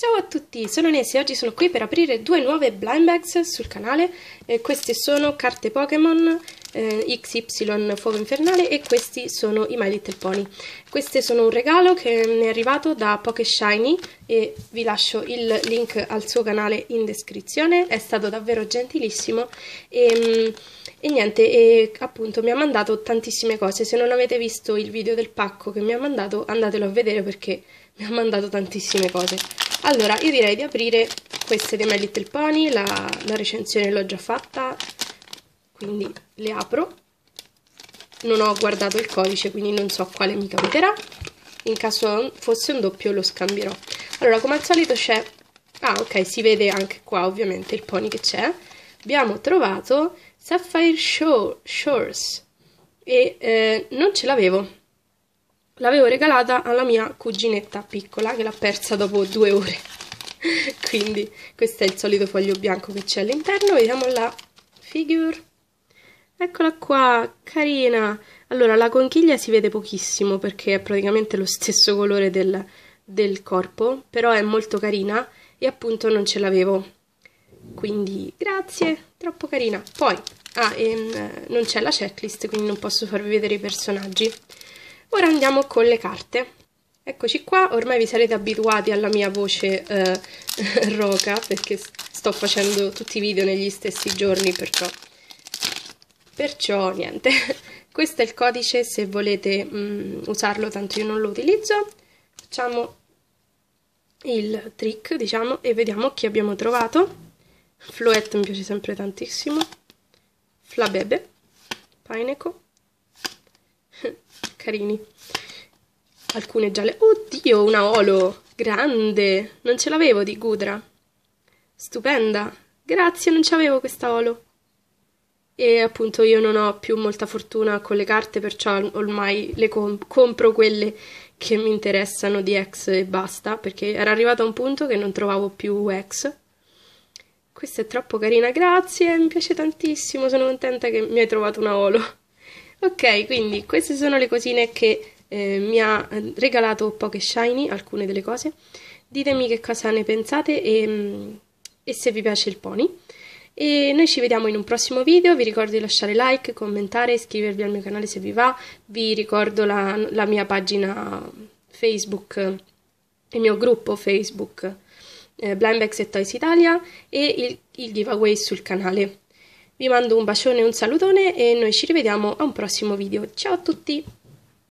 Ciao a tutti, sono Nessi e oggi sono qui per aprire due nuove blind bags sul canale. Queste sono carte Pokémon XY Fuoco Infernale e questi sono i My Little Pony. Queste sono un regalo che mi è arrivato da PokéShiny e vi lascio il link al suo canale in descrizione. È stato davvero gentilissimo e appunto mi ha mandato tantissime cose. Se non avete visto il video del pacco che mi ha mandato, andatelo a vedere perché mi ha mandato tantissime cose. Allora, io direi di aprire queste dei My Little Pony, la recensione l'ho già fatta, quindi le apro. Non ho guardato il codice, quindi non so quale mi capiterà. In caso fosse un doppio lo scambierò. Allora, come al solito c'è... Ah, ok, si vede anche qua ovviamente il pony che c'è. Abbiamo trovato Sapphire Shores e non ce l'avevo. L'avevo regalata alla mia cuginetta piccola che l'ha persa dopo 2 ore. Quindi questo è il solito foglio bianco che c'è all'interno. Vediamo la figure. Eccola qua, carina. Allora, la conchiglia si vede pochissimo perché è praticamente lo stesso colore del corpo, però è molto carina e appunto non ce l'avevo. Quindi grazie, troppo carina. Poi, non c'è la checklist, quindi non posso farvi vedere i personaggi. Ora andiamo con le carte. Eccoci qua, ormai vi sarete abituati alla mia voce roca perché sto facendo tutti i video negli stessi giorni, perciò niente. Questo è il codice se volete usarlo, tanto io non lo utilizzo. Facciamo il trick, diciamo, e vediamo chi abbiamo trovato. Floette mi piace sempre tantissimo. Flabebe, Pineco. Carini. Alcune gialle. Oddio, una Olo grande, non ce l'avevo, di Gudra, stupenda. Grazie, non ce l'avevo questa Olo. E appunto io non ho più molta fortuna con le carte, perciò ormai le compro quelle che mi interessano di X e basta, perché era arrivato a un punto che non trovavo più X. Questa è troppo carina, grazie, mi piace tantissimo, sono contenta che mi hai trovato una Olo. Ok, quindi queste sono le cosine che mi ha regalato PokéShiny, alcune delle cose. Ditemi che cosa ne pensate e se vi piace il pony. E noi ci vediamo in un prossimo video. Vi ricordo di lasciare like, commentare, iscrivervi al mio canale se vi va. Vi ricordo la mia pagina Facebook, il mio gruppo Facebook Blind Bags e Toys Italia e il giveaway sul canale. Vi mando un bacione e un salutone e noi ci rivediamo a un prossimo video. Ciao a tutti!